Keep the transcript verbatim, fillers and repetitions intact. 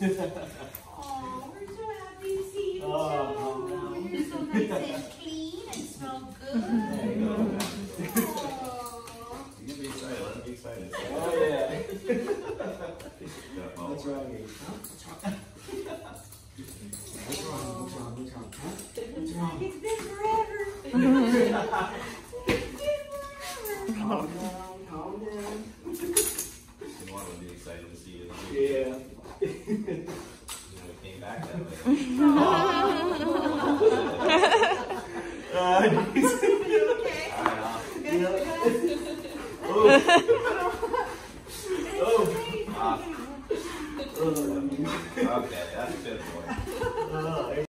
Oh, we're so happy to see you. Oh, no. You're so nice and clean and smell good. There you go. Oh. You're gonna be excited. Let me be excited. Oh yeah. What's wrong here? Huh? What's wrong? What's wrong? What's wrong? What's wrong? Huh? What's wrong? It's been forever. It's been forever. Calm down. Calm down. You want to be excited to see you. Yeah. You came back that way. uh, you okay? Uh, okay. Yeah. Oh. Oh. Ah. Okay, that's a good point.